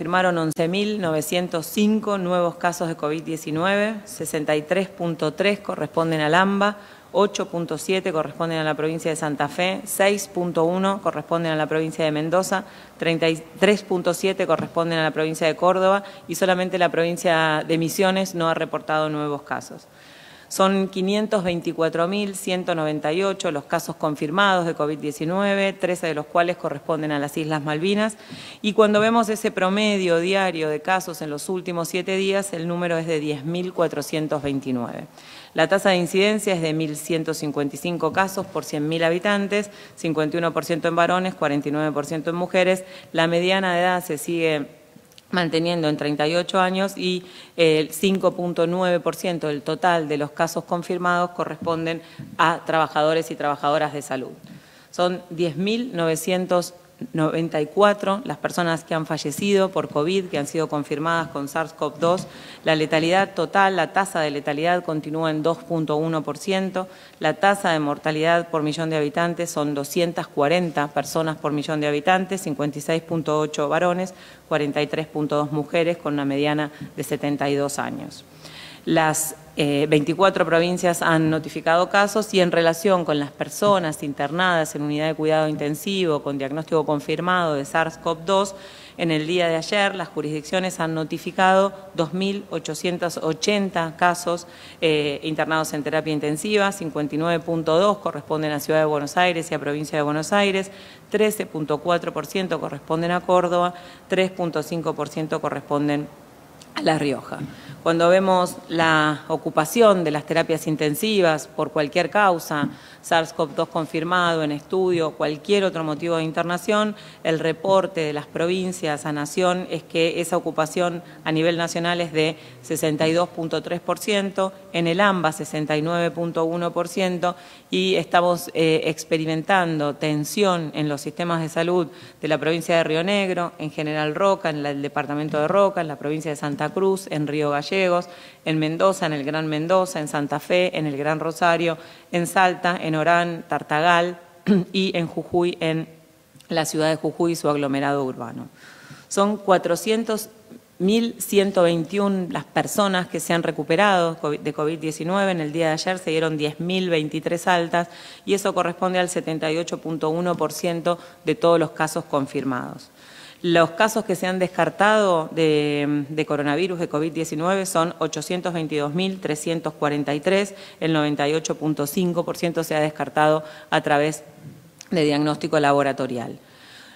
Confirmaron 11.905 nuevos casos de COVID-19, 63.3 corresponden al AMBA, 8.7 corresponden a la provincia de Santa Fe, 6.1 corresponden a la provincia de Mendoza, 33.7 corresponden a la provincia de Córdoba y solamente la provincia de Misiones no ha reportado nuevos casos. Son 524.198 los casos confirmados de COVID-19, 13 de los cuales corresponden a las Islas Malvinas. Y cuando vemos ese promedio diario de casos en los últimos 7 días, el número es de 10.429. La tasa de incidencia es de 1.155 casos por 100.000 habitantes, 51% en varones, 49% en mujeres. La mediana de edad se sigue manteniendo en 38 años y el 5.9% del total de los casos confirmados corresponden a trabajadores y trabajadoras de salud. Son 10.994 las personas que han fallecido por COVID, que han sido confirmadas con SARS-CoV-2. La letalidad total, la tasa de letalidad continúa en 2.1%. La tasa de mortalidad por millón de habitantes son 240 personas por millón de habitantes, 56.8 varones, 43.2 mujeres, con una mediana de 72 años. Las 24 provincias han notificado casos y en relación con las personas internadas en unidad de cuidado intensivo con diagnóstico confirmado de SARS-CoV-2, en el día de ayer las jurisdicciones han notificado 2.880 casos internados en terapia intensiva, 59.2 corresponden a Ciudad de Buenos Aires y a Provincia de Buenos Aires, 13.4% corresponden a Córdoba, 3.5% corresponden a La Rioja. Cuando vemos la ocupación de las terapias intensivas por cualquier causa, SARS-CoV-2 confirmado en estudio, cualquier otro motivo de internación, el reporte de las provincias a Nación es que esa ocupación a nivel nacional es de 62.3%, en el AMBA 69.1% y estamos experimentando tensión en los sistemas de salud de la provincia de Río Negro, en General Roca, en el departamento de Roca, en la provincia de Santa Cruz, en Río Gallegos, en Mendoza, en el Gran Mendoza, en Santa Fe, en el Gran Rosario, en Salta, en Orán, Tartagal y en Jujuy, en la ciudad de Jujuy y su aglomerado urbano. Son 400.121 las personas que se han recuperado de COVID-19. En el día de ayer se dieron 10.023 altas y eso corresponde al 78.1% de todos los casos confirmados. Los casos que se han descartado de coronavirus, de COVID-19, son 822.343, el 98.5% se ha descartado a través de diagnóstico laboratorial.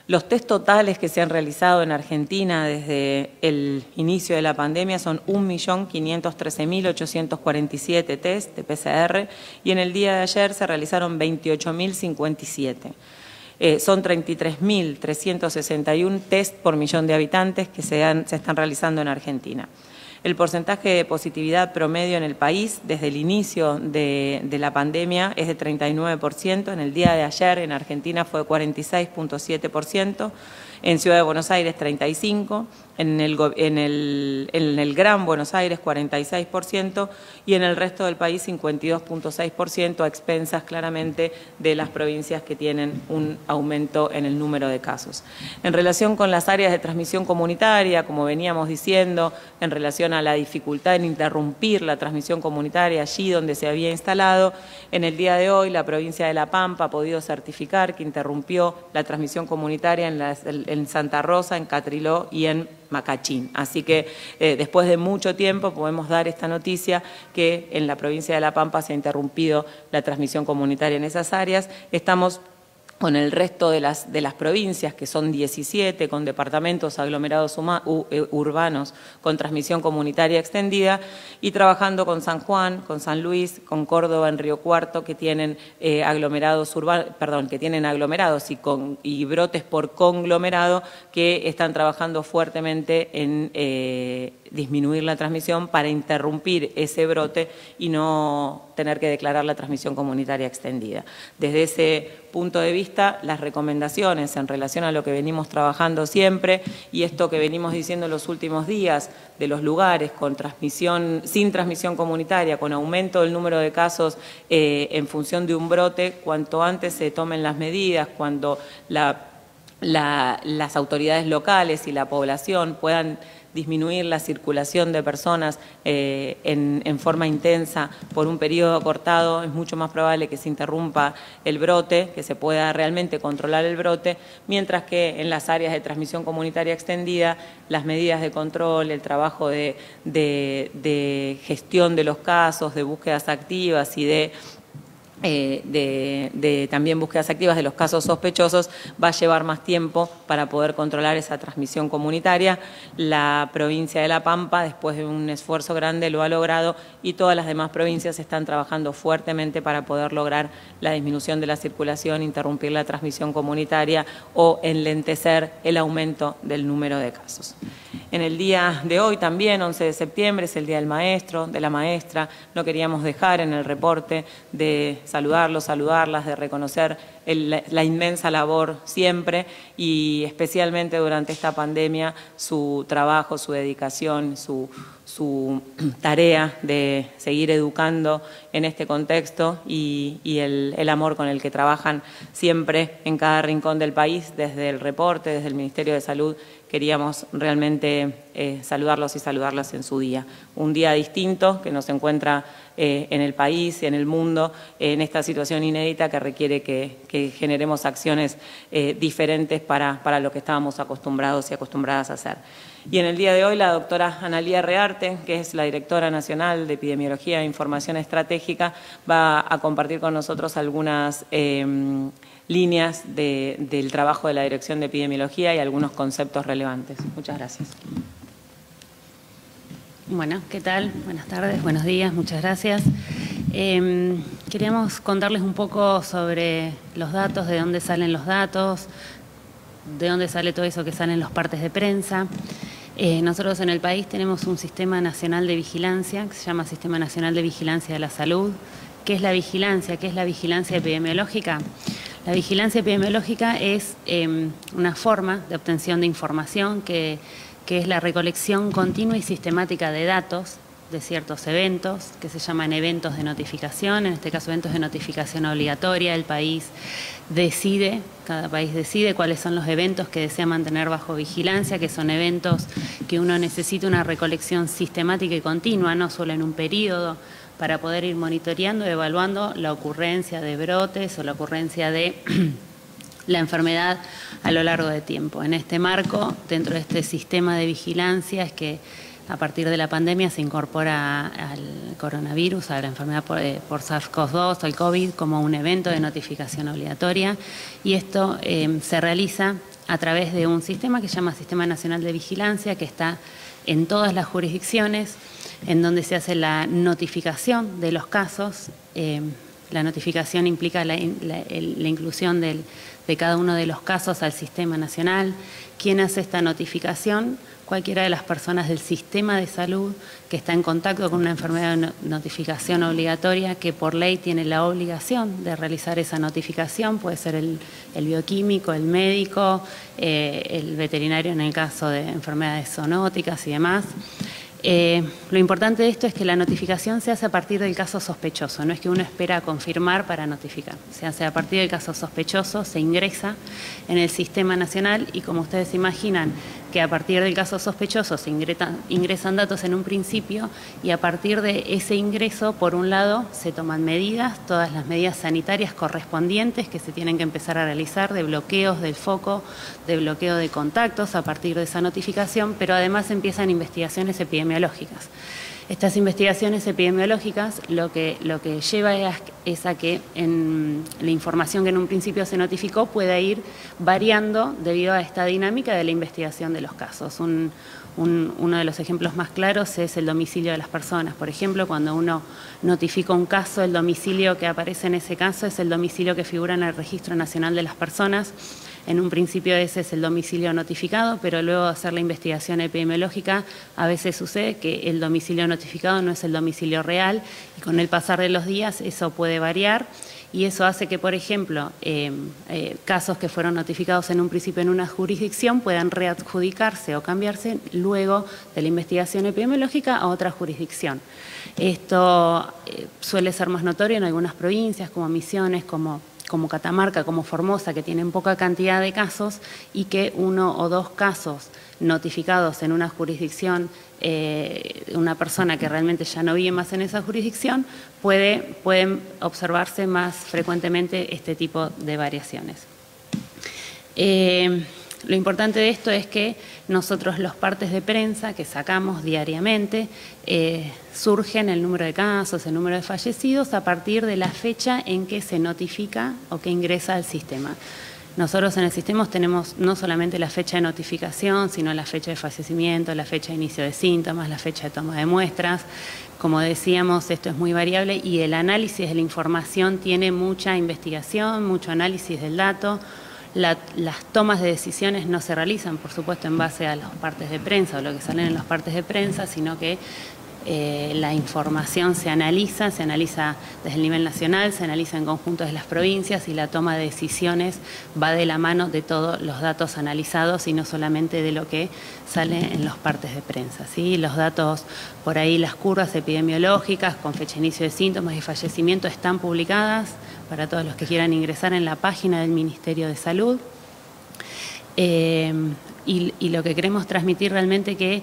Los test totales que se han realizado en Argentina desde el inicio de la pandemia son 1.513.847 test de PCR y en el día de ayer se realizaron 28.057. Son 33.361 test por millón de habitantes que se están realizando en Argentina. El porcentaje de positividad promedio en el país desde el inicio de la pandemia es de 39%. En el día de ayer en Argentina fue 46.7%. En Ciudad de Buenos Aires 35%, en el Gran Buenos Aires 46% y en el resto del país 52.6%, a expensas claramente de las provincias que tienen un aumento en el número de casos. En relación con las áreas de transmisión comunitaria, como veníamos diciendo, en relación a la dificultad en interrumpir la transmisión comunitaria allí donde se había instalado, en el día de hoy la provincia de La Pampa ha podido certificar que interrumpió la transmisión comunitaria en Santa Rosa, en Catriló y en Macachín. Así que después de mucho tiempo podemos dar esta noticia que en la provincia de La Pampa se ha interrumpido la transmisión comunitaria en esas áreas. Estamos con el resto de las provincias, que son 17, con departamentos aglomerados urbanos con transmisión comunitaria extendida, y trabajando con San Juan, con San Luis, con Córdoba, en Río Cuarto, que tienen aglomerados urbanos, perdón, que tienen aglomerados y brotes por conglomerado, que están trabajando fuertemente en disminuir la transmisión para interrumpir ese brote y no tener que declarar la transmisión comunitaria extendida. Desde ese punto de vista, las recomendaciones en relación a lo que venimos trabajando siempre y esto que venimos diciendo en los últimos días de los lugares con transmisión, sin transmisión comunitaria, con aumento del número de casos en función de un brote, cuanto antes se tomen las medidas, cuando la las autoridades locales y la población puedan disminuir la circulación de personas en forma intensa por un periodo acortado, es mucho más probable que se interrumpa el brote, que se pueda realmente controlar el brote, mientras que en las áreas de transmisión comunitaria extendida, las medidas de control, el trabajo de gestión de los casos, de búsquedas activas y de también búsquedas activas de los casos sospechosos, va a llevar más tiempo para poder controlar esa transmisión comunitaria. La provincia de La Pampa, después de un esfuerzo grande, lo ha logrado y todas las demás provincias están trabajando fuertemente para poder lograr la disminución de la circulación, interrumpir la transmisión comunitaria o enlentecer el aumento del número de casos. En el día de hoy también, 11 de septiembre, es el Día del Maestro, de la Maestra. No queríamos dejar en el reporte de saludarlos, saludarlas, de reconocer la inmensa labor siempre y especialmente durante esta pandemia, su trabajo, su dedicación, su tarea de seguir educando en este contexto y el amor con el que trabajan siempre en cada rincón del país. Desde el reporte, desde el Ministerio de Salud, queríamos realmente saludarlos y saludarlas en su día. Un día distinto que nos encuentra en el país, en el mundo, en esta situación inédita que requiere que generemos acciones diferentes para lo que estábamos acostumbrados y acostumbradas a hacer. Y en el día de hoy la doctora Analía Rearte, que es la directora nacional de Epidemiología e Información Estratégica, va a compartir con nosotros algunas líneas del trabajo de la Dirección de Epidemiología y algunos conceptos relevantes. Muchas gracias. Bueno, ¿qué tal? Buenas tardes, buenos días, muchas gracias. Queríamos contarles un poco sobre los datos, de dónde salen los datos, de dónde sale todo eso que sale en los partes de prensa. Nosotros en el país tenemos un Sistema Nacional de Vigilancia, que se llama Sistema Nacional de Vigilancia de la Salud. ¿Qué es la vigilancia? ¿Qué es la vigilancia epidemiológica? La vigilancia epidemiológica es una forma de obtención de información que es la recolección continua y sistemática de datos de ciertos eventos, que se llaman eventos de notificación, en este caso eventos de notificación obligatoria. El país decide, cada país decide cuáles son los eventos que desea mantener bajo vigilancia, que son eventos que uno necesita una recolección sistemática y continua, no solo en un periodo, para poder ir monitoreando y evaluando la ocurrencia de brotes o la ocurrencia de la enfermedad a lo largo de tiempo. En este marco, dentro de este sistema de vigilancia, es que a partir de la pandemia se incorpora al coronavirus, a la enfermedad por SARS-CoV-2, al COVID, como un evento de notificación obligatoria. Y esto se realiza a través de un sistema que se llama Sistema Nacional de Vigilancia, que está en todas las jurisdicciones, en donde se hace la notificación de los casos. La notificación implica la inclusión de cada uno de los casos al sistema nacional. ¿Quién hace esta notificación? Cualquiera de las personas del sistema de salud que está en contacto con una enfermedad de notificación obligatoria, que por ley tiene la obligación de realizar esa notificación. Puede ser el bioquímico, el médico, el veterinario en el caso de enfermedades zoonóticas y demás. Lo importante de esto es que la notificación se hace a partir del caso sospechoso, no es que uno espera confirmar para notificar, se hace a partir del caso sospechoso, se ingresa en el sistema nacional y, como ustedes se imaginan, que a partir del caso sospechoso se ingresan datos en un principio y a partir de ese ingreso, por un lado, se toman medidas, todas las medidas sanitarias correspondientes que se tienen que empezar a realizar, de bloqueos del foco, de bloqueo de contactos a partir de esa notificación, pero además empiezan investigaciones epidemiológicas. Estas investigaciones epidemiológicas lo que lleva es a que la información que en un principio se notificó pueda ir variando debido a esta dinámica de la investigación de los casos. Uno de los ejemplos más claros es el domicilio de las personas. Por ejemplo, cuando uno notifica un caso, el domicilio que aparece en ese caso es el domicilio que figura en el Registro Nacional de las Personas. En un principio ese es el domicilio notificado, pero luego de hacer la investigación epidemiológica a veces sucede que el domicilio notificado no es el domicilio real y con el pasar de los días eso puede variar y eso hace que, por ejemplo, casos que fueron notificados en un principio en una jurisdicción puedan readjudicarse o cambiarse luego de la investigación epidemiológica a otra jurisdicción. Esto suele ser más notorio en algunas provincias como Misiones, como como Catamarca, como Formosa, que tienen poca cantidad de casos y que uno o dos casos notificados en una jurisdicción, una persona que realmente ya no vive más en esa jurisdicción, pueden observarse más frecuentemente este tipo de variaciones. Lo importante de esto es que nosotros los partes de prensa que sacamos diariamente surgen el número de casos, el número de fallecidos a partir de la fecha en que se notifica o que ingresa al sistema. Nosotros en el sistema tenemos no solamente la fecha de notificación, sino la fecha de fallecimiento, la fecha de inicio de síntomas, la fecha de toma de muestras. Como decíamos, esto es muy variable y el análisis de la información tiene mucha investigación, mucho análisis del dato. Las tomas de decisiones no se realizan, por supuesto, en base a las partes de prensa o lo que salen en las partes de prensa, sino que la información se analiza desde el nivel nacional, se analiza en conjunto de las provincias y la toma de decisiones va de la mano de todos los datos analizados y no solamente de lo que sale en las partes de prensa, ¿sí? Los datos, por ahí las curvas epidemiológicas con fecha de inicio de síntomas y fallecimiento están publicadas para todos los que quieran ingresar en la página del Ministerio de Salud. Y lo que queremos transmitir realmente que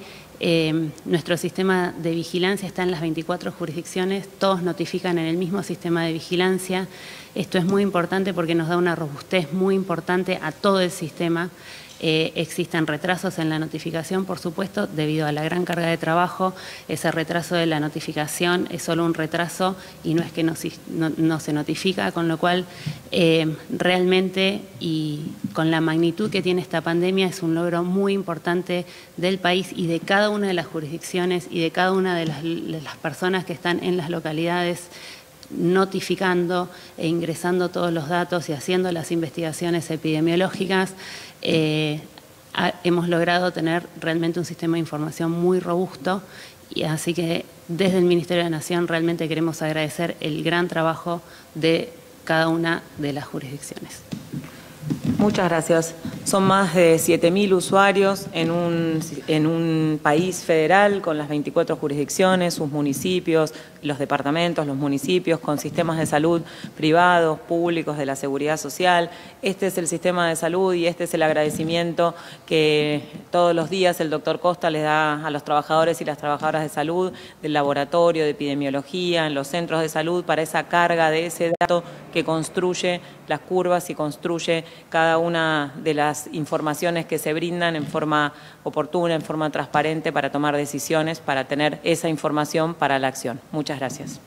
nuestro sistema de vigilancia está en las 24 jurisdicciones, todos notifican en el mismo sistema de vigilancia. Esto es muy importante porque nos da una robustez muy importante a todo el sistema. Existen retrasos en la notificación, por supuesto, debido a la gran carga de trabajo. Ese retraso de la notificación es solo un retraso y no es que no se notifica, con lo cual realmente y con la magnitud que tiene esta pandemia es un logro muy importante del país y de cada una de las jurisdicciones y de cada una de las personas que están en las localidades notificando e ingresando todos los datos y haciendo las investigaciones epidemiológicas. Hemos logrado tener realmente un sistema de información muy robusto y así que desde el Ministerio de la Nación realmente queremos agradecer el gran trabajo de cada una de las jurisdicciones. Muchas gracias. Son más de 7.000 usuarios en un país federal con las 24 jurisdicciones, sus municipios, los departamentos, los municipios, con sistemas de salud privados, públicos, de la seguridad social. Este es el sistema de salud y este es el agradecimiento que todos los días el doctor Costa les da a los trabajadores y las trabajadoras de salud, del laboratorio, de epidemiología, en los centros de salud, para esa carga de ese dato que construye las curvas y construye cada una de las informaciones que se brindan en forma oportuna, en forma transparente para tomar decisiones, para tener esa información para la acción. Muchas gracias.